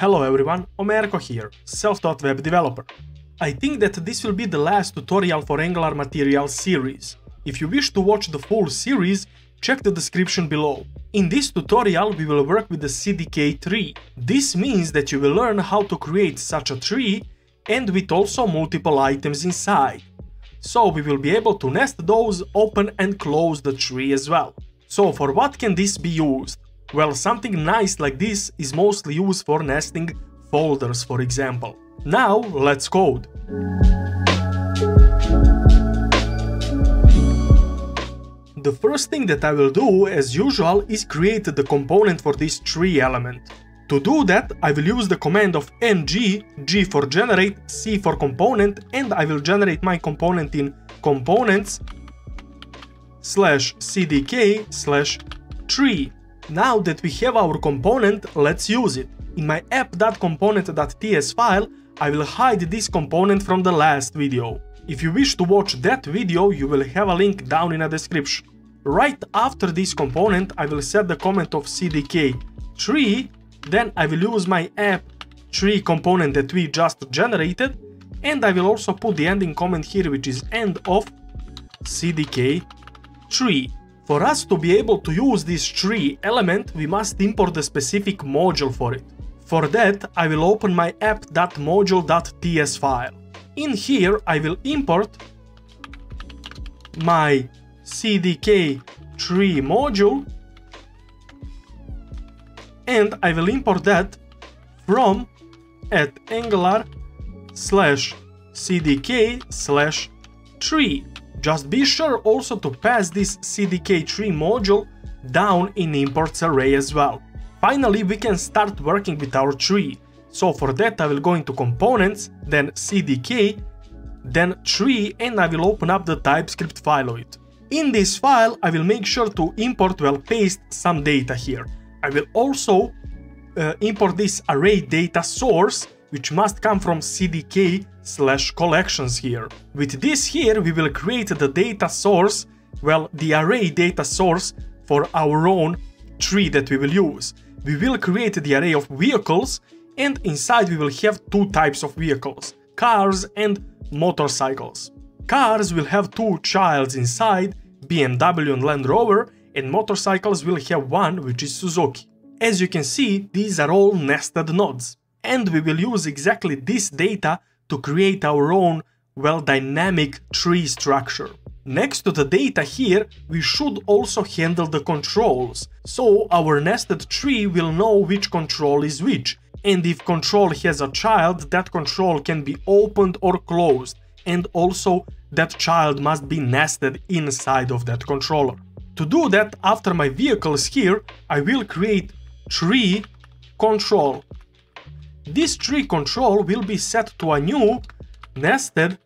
Hello everyone, Omerko here, self-taught web developer. I think that this will be the last tutorial for Angular Material series. If you wish to watch the full series, check the description below. In this tutorial we will work with the CDK tree. This means that you will learn how to create such a tree and with also multiple items inside. So we will be able to nest those, open and close the tree as well. So for what can this be used? Well, something nice like this is mostly used for nesting folders, for example. Now, let's code. The first thing that I will do, as usual, is create the component for this tree element. To do that, I will use the command of ng, g for generate, c for component, and I will generate my component in components/cdk/tree. Now that we have our component, let's use it. In my app.component.ts file, I will hide this component from the last video. If you wish to watch that video, you will have a link down in the description. Right after this component, I will set the comment of CDK tree, then I will use my app tree component that we just generated, and I will also put the ending comment here, which is end of CDK tree. For us to be able to use this tree element, we must import the specific module for it. For that, I will open my app.module.ts file. In here, I will import my CDK tree module, and I will import that from @angular/cdk/tree. Just be sure also to pass this CDK tree module down in imports array as well. Finally, we can start working with our tree. So for that I will go into components, then CDK, then tree, and I will open up the TypeScript file of it. In this file I will make sure to import, well, paste some data here. I will also import this array data source, which must come from CDK/collections here. With this here we will create the data source, well, the array data source for our own tree that we will use. We will create the array of vehicles, and inside we will have two types of vehicles, cars and motorcycles. Cars will have two childs inside, BMW and Land Rover, and motorcycles will have one, which is Suzuki. As you can see, these are all nested nodes. And we will use exactly this data to create our own, well, dynamic tree structure. Next to the data here, we should also handle the controls. So our nested tree will know which control is which. And if control has a child, that control can be opened or closed. And also that child must be nested inside of that controller. To do that, after my vehicles here, I will create tree control. This tree control will be set to a new nested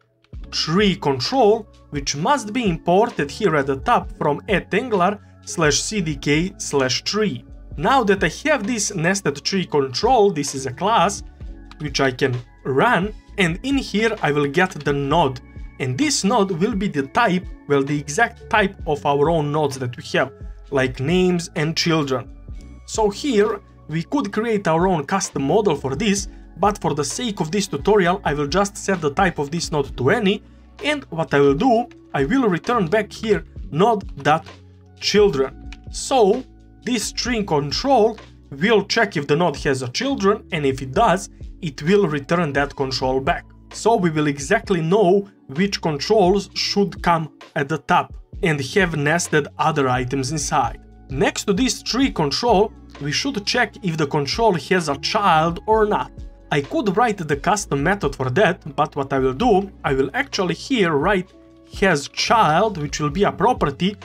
tree control, which must be imported here at the top from @angular/cdk/tree. Now that I have this nested tree control, this is a class which I can run, and in here I will get the node. And this node will be the type, well, the exact type of our own nodes that we have, like names and children. So here we could create our own custom model for this, but for the sake of this tutorial I will just set the type of this node to any, and what I will do, I will return back here node.children. So this string control will check if the node has a children, and if it does, it will return that control back. So we will exactly know which controls should come at the top and have nested other items inside. Next to this tree control, we should check if the control has a child or not. I could write the custom method for that, but what I will do, I will actually here write hasChild, which will be a property,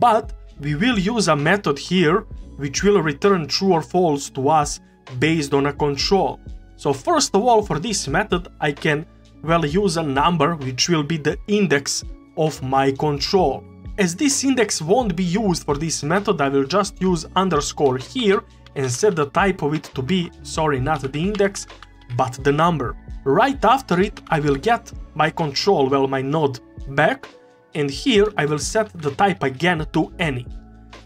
but we will use a method here, which will return true or false to us based on a control. So first of all, for this method, I can, well, use a number, which will be the index of my control. As this index won't be used for this method, I will just use underscore here and set the type of it to be, sorry, not the index, but the number. Right after it, I will get my control, well, my node back, and here I will set the type again to any.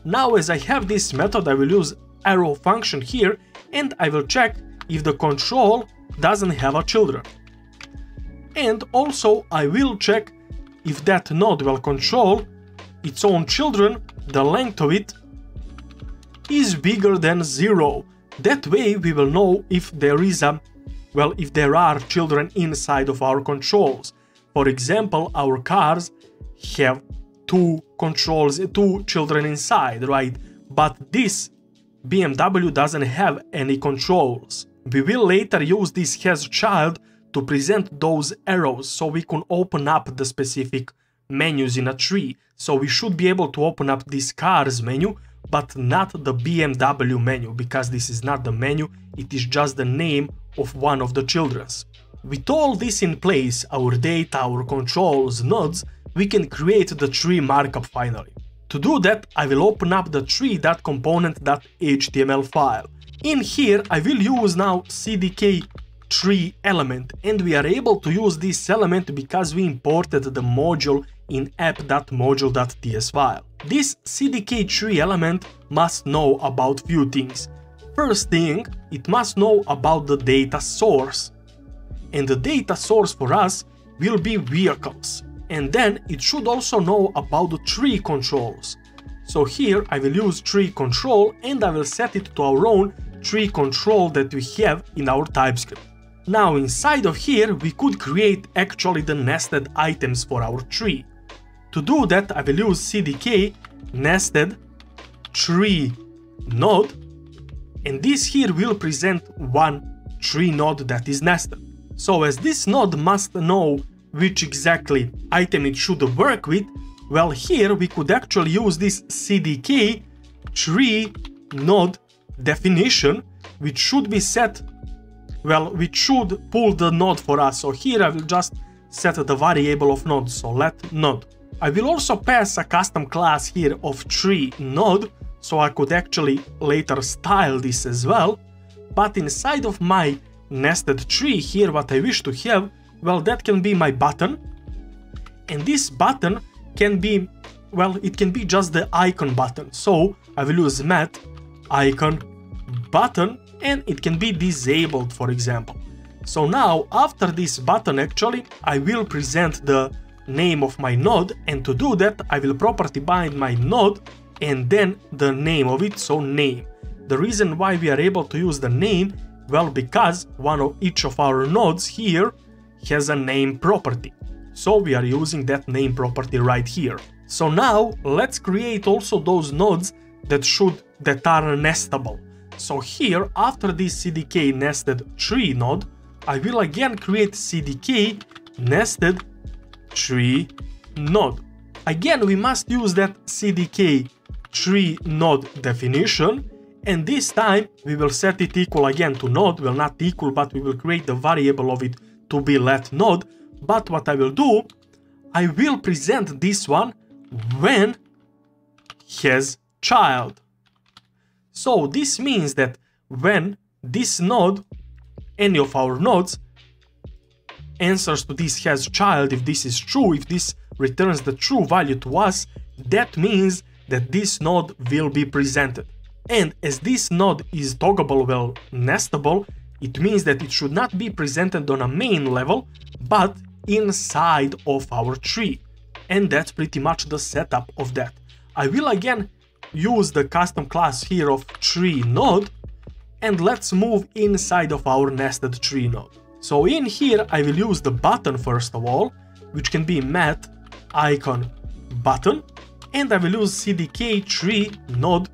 Now, as I have this method, I will use arrow function here, and I will check if the control doesn't have a children. And also I will check if that node will control its own children, the length of it is bigger than 0. That way we will know if there is a, well, if there are children inside of our controls. For example, our cars have two children inside, right? But this BMW doesn't have any controls. We will later use this has child to present those arrows so we can open up the specific menus in a tree. So we should be able to open up this cars menu, but not the BMW menu, because this is not the menu, it is just the name of one of the children's. With all this in place, our data, our controls, nodes, we can create the tree markup finally. To do that, I will open up the tree.component.html file. In here, I will use now CDK tree element, and we are able to use this element because we imported the module in app.module.ts file. This CDK tree element must know about few things. First thing, it must know about the data source. And the data source for us will be vehicles. And then it should also know about the tree controls. So here I will use tree control and I will set it to our own tree control that we have in our TypeScript. Now inside of here we could create actually the nested items for our tree. To do that I will use CDK nested tree node, and this here will present one tree node that is nested. So as this node must know which exactly item it should work with, well, here we could actually use this CDK tree node definition, which should be set, well, which should pull the node for us. So here I will just set the variable of node, so let node. I will also pass a custom class here of tree node, so I could actually later style this as well. But inside of my nested tree here, what I wish to have, well, that can be my button, and this button can be, well, it can be just the icon button. So I will use mat icon button, and it can be disabled, for example. So now after this button, actually I will present the name of my node, and to do that I will property bind my node and then the name of it, so name. The reason why we are able to use the name, well, because one of each of our nodes here has a name property. So we are using that name property right here. So now let's create also those nodes that are nestable. So here after this CDK nested tree node, I will again create CDK nested tree node. Again, we must use that CDK tree node definition, and this time we will set it equal again to node, well, not equal, but we will create the variable of it to be let node. But what I will do, I will present this one when has child. So this means that when this node, any of our nodes, answers to this has child, if this is true, if this returns the true value to us, that means that this node will be presented. And as this node is toggleable, well, nestable, it means that it should not be presented on a main level, but inside of our tree. And that's pretty much the setup of that. I will again use the custom class here of tree node, and let's move inside of our nested tree node. So in here I will use the button first of all, which can be mat icon button, and I will use CDK tree node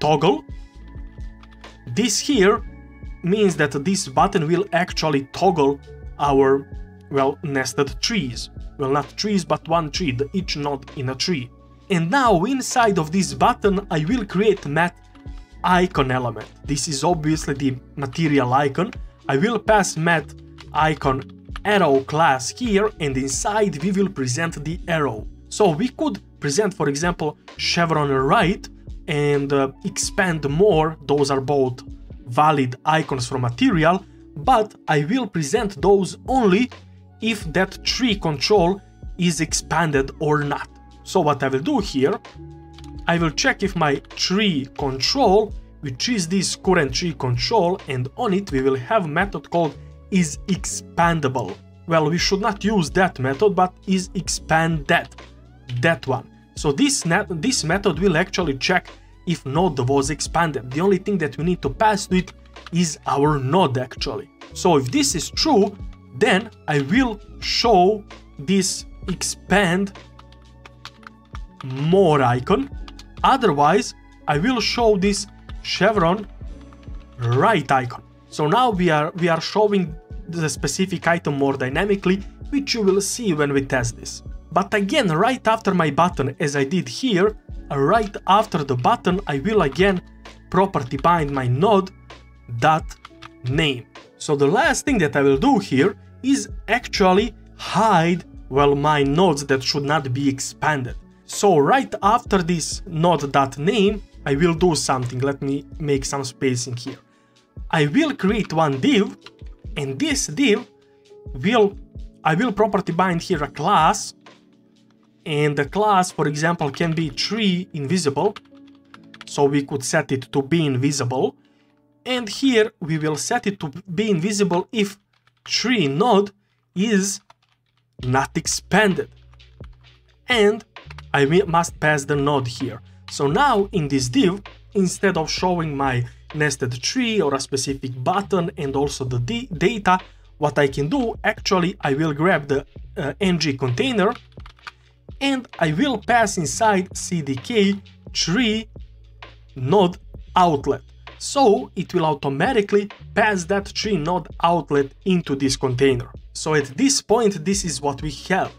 toggle. This here means that this button will actually toggle our, well, nested trees. Well, not trees, but one tree, each node in a tree. And now inside of this button I will create mat icon element. This is obviously the material icon. I will pass mat icon arrow class here, and inside we will present the arrow. So we could present, for example, chevron right and expand more. Those are both valid icons from material, but I will present those only if that tree control is expanded or not. So what I will do here, I will check if my tree control which is this current tree control, and on it we will have a method called isExpandable. Well, we should not use that method, but isExpandThat, that one. So this method will actually check if node was expanded. The only thing that we need to pass to it is our node actually. So if this is true, then I will show this expand more icon. Otherwise, I will show this chevron right icon. So now we are showing the specific item more dynamically, which you will see when we test this. But again, right after my button, as I did here, right after the button, I will again property bind my node.name. So the last thing that I will do here is actually hide, well, my nodes that should not be expanded. So right after this node.name, I will do something. Let me make some spacing here. I will create one div, and this div I will property bind here a class, and the class, for example, can be tree invisible, so we could set it to be invisible, and here we will set it to be invisible if tree node is not expanded, and I must pass the node here. So now in this div, instead of showing my nested tree or a specific button and also the data, what I can do actually, I will grab the ng container, and I will pass inside CDK tree node outlet. So it will automatically pass that tree node outlet into this container. So at this point, this is what we have.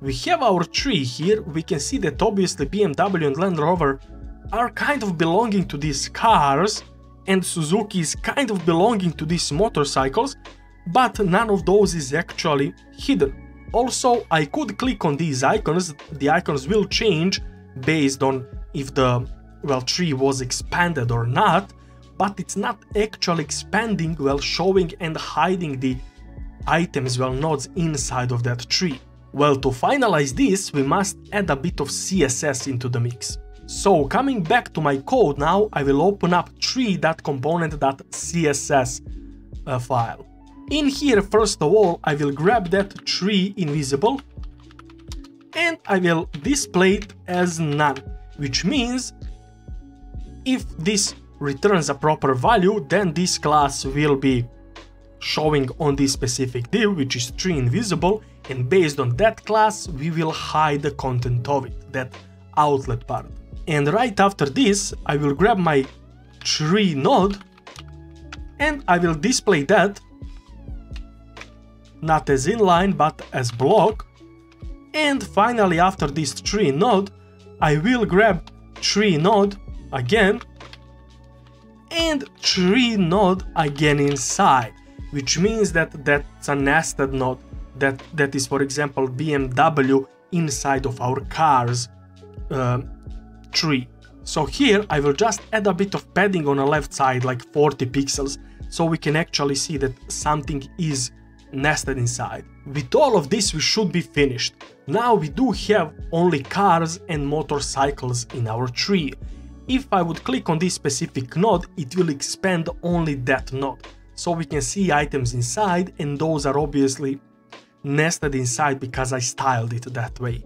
We have our tree here. We can see that obviously BMW and Land Rover are kind of belonging to these cars, and Suzuki is kind of belonging to these motorcycles, but none of those is actually hidden. Also, I could click on these icons. The icons will change based on if the, well, tree was expanded or not, but it's not actually expanding, well, showing and hiding the items, well, nodes inside of that tree. Well, to finalize this, we must add a bit of CSS into the mix. So coming back to my code now, I will open up tree.component.css file. In here, first of all, I will grab that tree invisible, and I will display it as none, which means if this returns a proper value, then this class will be showing on this specific div, which is tree invisible, and based on that class, we will hide the content of it, that outlet part. And right after this, I will grab my tree node, and I will display that not as inline, but as block. And finally, after this tree node, I will grab tree node again, and tree node again inside, which means that that's a nested node that is, for example, BMW inside of our car's tree. So here I will just add a bit of padding on the left side, like 40 pixels, so we can actually see that something is nested inside. With all of this, we should be finished. Now we do have only cars and motorcycles in our tree. If I would click on this specific node, it will expand only that node. So we can see items inside, and those are obviously nested inside because I styled it that way.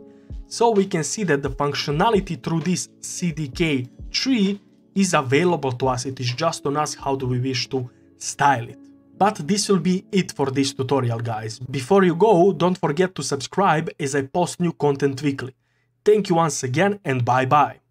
So we can see that the functionality through this CDK tree is available to us. It is just on us how do we wish to style it. But this will be it for this tutorial, guys. Before you go, don't forget to subscribe as I post new content weekly. Thank you once again, and bye-bye.